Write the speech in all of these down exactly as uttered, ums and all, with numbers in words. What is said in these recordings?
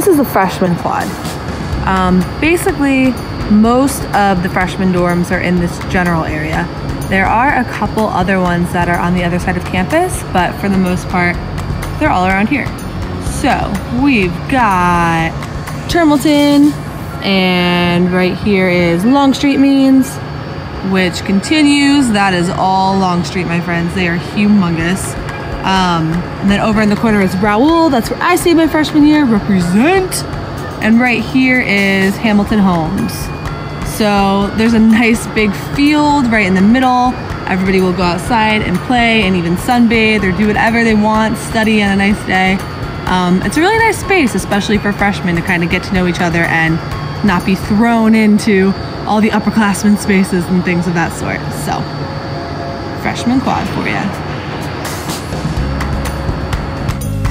this is the freshman quad. Um, basically, most of the freshman dorms are in this general area. There are a couple other ones that are on the other side of campus, but for the most part, they're all around here. So we've got Turmelton, and right here is Longstreet Means, which continues. That is all Longstreet, my friends. They are humongous. Um, and then over in the corner is Raoul. That's where I stayed my freshman year. Represent. And right here is Hamilton Holmes. So there's a nice big field right in the middle. Everybody will go outside and play and even sunbathe or do whatever they want, study on a nice day. Um, it's a really nice space, especially for freshmen, to kind of get to know each other and not be thrown into all the upperclassmen spaces and things of that sort. So, freshman quad for you.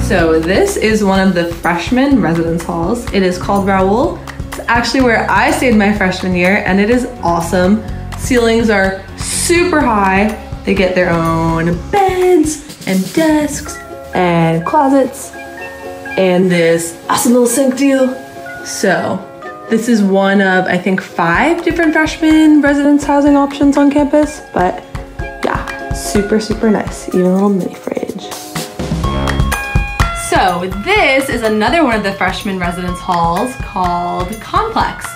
So this is one of the freshman residence halls. It is called Raoul. It's actually where I stayed my freshman year, and it is awesome. Ceilings are super high. They get their own beds and desks and closets and this awesome little sink deal. So this is one of, I think, five different freshman residence housing options on campus, but yeah, super, super nice. Even a little mini fridge. So this is another one of the freshman residence halls called Complex.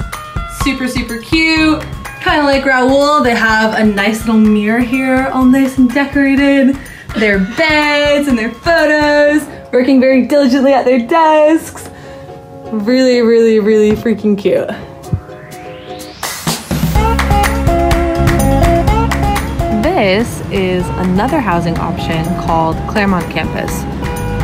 Super, super cute. Kind of like Raoul, they have a nice little mirror here, all nice and decorated. Their beds and their photos, working very diligently at their desks. Really, really, really freaking cute. This is another housing option called Claremont Campus.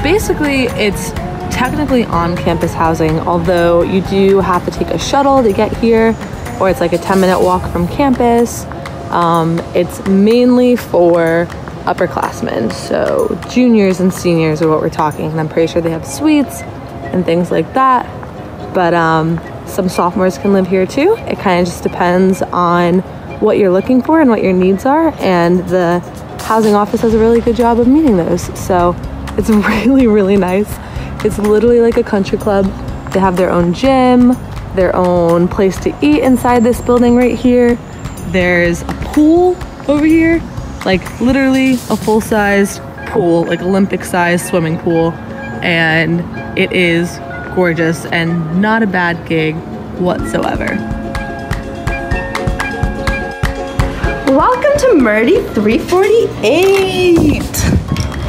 Basically, it's technically on-campus housing, although you do have to take a shuttle to get here, or it's like a ten minute walk from campus. Um, it's mainly for upperclassmen, so juniors and seniors are what we're talking, and I'm pretty sure they have suites and things like that. But um, some sophomores can live here too. It kind of just depends on what you're looking for and what your needs are, and the housing office does a really good job of meeting those. So it's really, really nice. It's literally like a country club. They have their own gym, their own place to eat inside this building right here. There's a pool over here, like literally a full-sized pool, like Olympic-sized swimming pool. And it is gorgeous and not a bad gig whatsoever. Welcome to Murdy three forty-eight.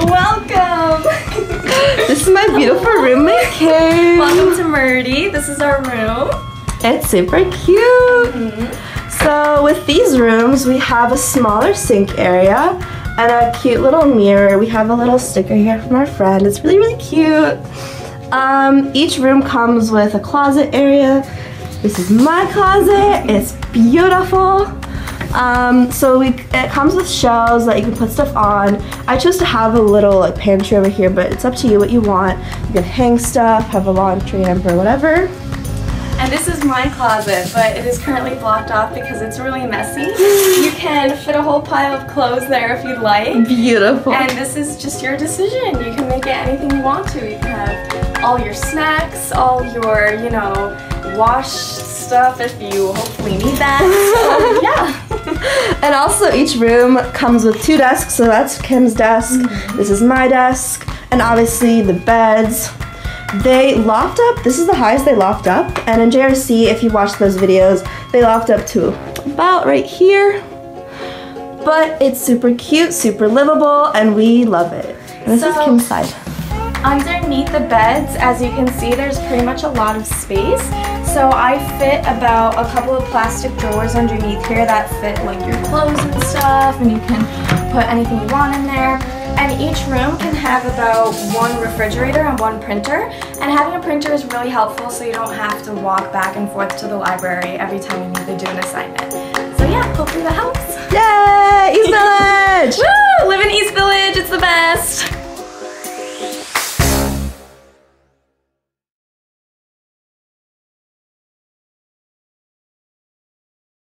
Welcome. This is my beautiful oh. roommate, Kay. Welcome to Murdy. This is our room. It's super cute. Mm-hmm. So with these rooms, we have a smaller sink area and a cute little mirror. We have a little sticker here from our friend. It's really, really cute. Um, each room comes with a closet area. This is my closet. It's beautiful. Um, so we, it comes with shelves that you can put stuff on. I chose to have a little like pantry over here, but it's up to you what you want. You can hang stuff, have a laundry hamper, or whatever. And this is my closet, but it is currently blocked off because it's really messy. You can fit a whole pile of clothes there if you'd like. Beautiful. And this is just your decision. You can make it anything you want to. You can have all your snacks, all your, you know, wash stuff if you hopefully need that. So, yeah. And also each room comes with two desks. So that's Kim's desk. Mm-hmm. This is my desk. And obviously the beds. They loft up, this is the highest they loft up, and in J R C, if you watch those videos, they loft up to about right here. But it's super cute, super livable, and we love it. And this so, is Kim's side. Underneath the beds, as you can see, there's pretty much a lot of space. So I fit about a couple of plastic drawers underneath here that fit like your clothes and stuff, and you can put anything you want in there. And each room can have about one refrigerator and one printer. And having a printer is really helpful so you don't have to walk back and forth to the library every time you need to do an assignment. So yeah, hopefully that helps. Yay! East Village! Woo! Live in East Village, it's the best!